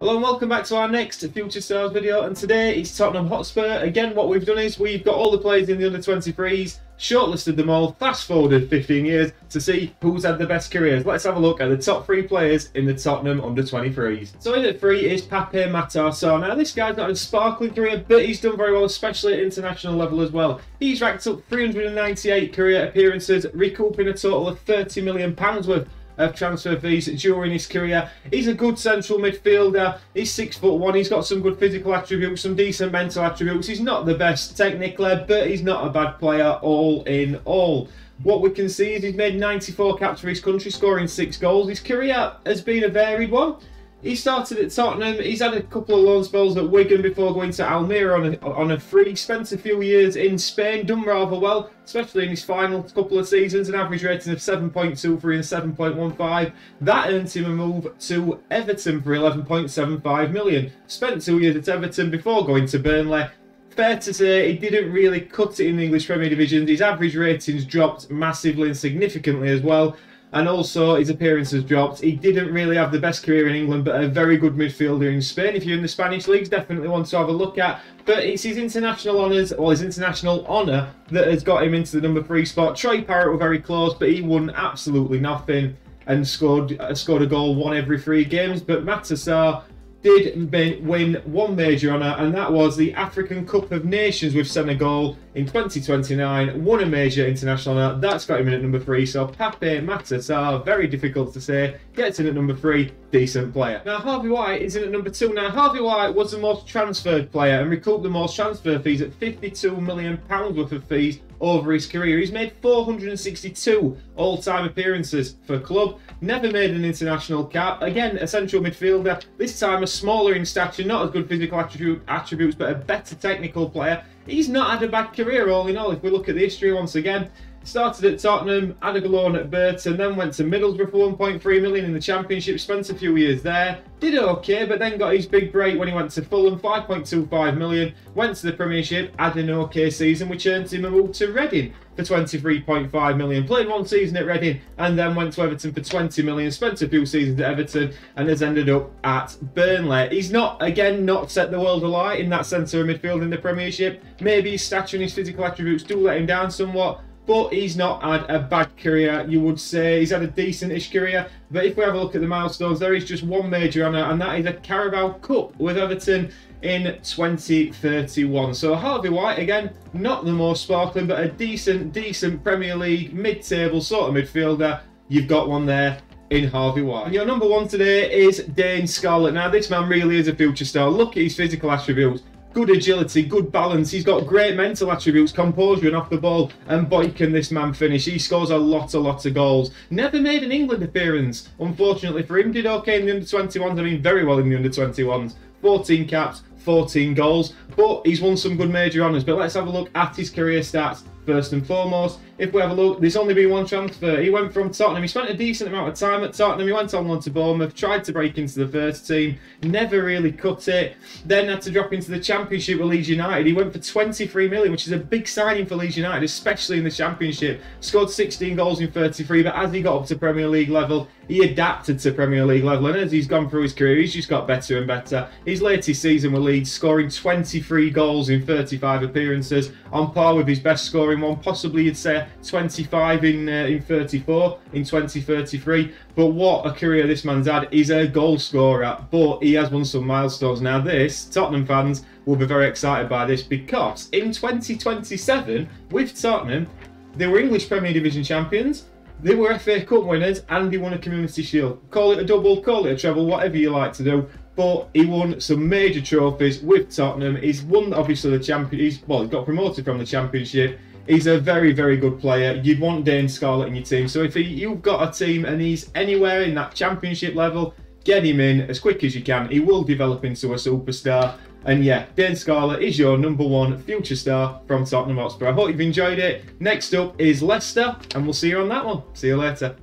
Hello and welcome back to our next Future Stars video, and today is Tottenham Hotspur. Again, what we've done is we've got all the players in the under-23s, shortlisted them all, fast forwarded 15 years to see who's had the best careers. Let's have a look at the top three players in the Tottenham under-23s. So in at three is Pape Matar Sarr. Now this guy's not a sparkling career, but he's done very well, especially at international level as well. He's racked up 398 career appearances, recouping a total of £30 million worth of transfer fees during his career. He's a good central midfielder. He's 6'1". He's got some good physical attributes, some decent mental attributes. He's not the best technically, but he's not a bad player all in all. What we can see is he's made 94 caps for his country, scoring 6 goals. His career has been a varied one. He started at Tottenham, he's had a couple of loan spells at Wigan before going to Almeria on a free. Spent a few years in Spain, done rather well, especially in his final couple of seasons, an average rating of 7.23 and 7.15. That earned him a move to Everton for £11.75 million. Spent 2 years at Everton before going to Burnley. Fair to say he didn't really cut it in the English Premier Division. His average ratings dropped massively and significantly as well. And also his appearances dropped. He didn't really have the best career in England, but a very good midfielder in Spain. If you're in the Spanish leagues, definitely want to have a look at. But it's his international honours, or his international honour, that has got him into the number 3 spot. Troy Parrott were very close, but he won absolutely nothing and scored a goal 1 every 3 games. But Matar Sarr did win one major honour, and that was the African Cup of Nations with Senegal in 2029, won a major international honour. That's got him in at number 3, so Pape Matar Sarr, very difficult to say, gets in at number 3, decent player. Now Harvey White is in at number 2. Now Harvey White was the most transferred player and recouped the most transfer fees at £52 million worth of fees over his career. He's made 462 all-time appearances for club, never made an international cap. Again, a central midfielder, this time a smaller in stature, not as good physical attributes, but a better technical player. He's not had a bad career all in all, if we look at the history once again. Started at Tottenham, had a loan at Burton, then went to Middlesbrough for £1.3 million in the Championship, spent a few years there, did okay, but then got his big break when he went to Fulham, £5.25 million, went to the Premiership, had an okay season, which earned him a move to Reading for £23.5 million, played 1 season at Reading, and then went to Everton for £20 million, spent a few seasons at Everton, and has ended up at Burnley. He's not, again, not set the world alight in that centre of midfield in the Premiership. Maybe his stature and his physical attributes do let him down somewhat, but he's not had a bad career, you would say. He's had a decent-ish career, but if we have a look at the milestones, there is just one major honour, and that is a Carabao Cup with Everton in 2031. So Harvey White, again, not the most sparkling, but a decent Premier League, mid-table sort of midfielder. You've got one there in Harvey White. And your number 1 today is Dane Scarlett. Now, this man really is a future star. Look at his physical attributes. Good agility, good balance, he's got great mental attributes, composure and off the ball, and boy can this man finish. He scores a lot of goals. Never made an England appearance, unfortunately for him. Did okay in the under-21s, I mean very well in the under-21s. 14 caps, 14 goals, but he's won some good major honours. But let's have a look at his career stats first and foremost. If we have a look, there's only been one transfer. He went from Tottenham, he spent a decent amount of time at Tottenham, he went on loan to Bournemouth, tried to break into the first team, never really cut it, then had to drop into the Championship with Leeds United. He went for £23 million, which is a big signing for Leeds United, especially in the Championship. Scored 16 goals in 33, but as he got up to Premier League level, he adapted to Premier League level, and as he's gone through his career, he's just got better and better. His latest season with Leeds, scoring 23 goals in 35 appearances, on par with his best scoring one, possibly you'd say 25 in 34 in 2033. But what a career this man's had. He's a goal scorer, but he has won some milestones. Now this, Tottenham fans will be very excited by this, because in 2027 with Tottenham, they were English Premier Division champions, they were FA Cup winners, and he won a Community Shield. Call it a double, call it a treble, whatever you like to do, but he won some major trophies with Tottenham. He's won, obviously, the Championship. Well, he got promoted from the Championship. He's a very good player. You'd want Dane Scarlett in your team. So if you've got a team and he's anywhere in that Championship level, get him in as quick as you can. He will develop into a superstar. And yeah, Dane Scarlett is your number 1 future star from Tottenham Hotspur. I hope you've enjoyed it. Next up is Leicester, and we'll see you on that one. See you later.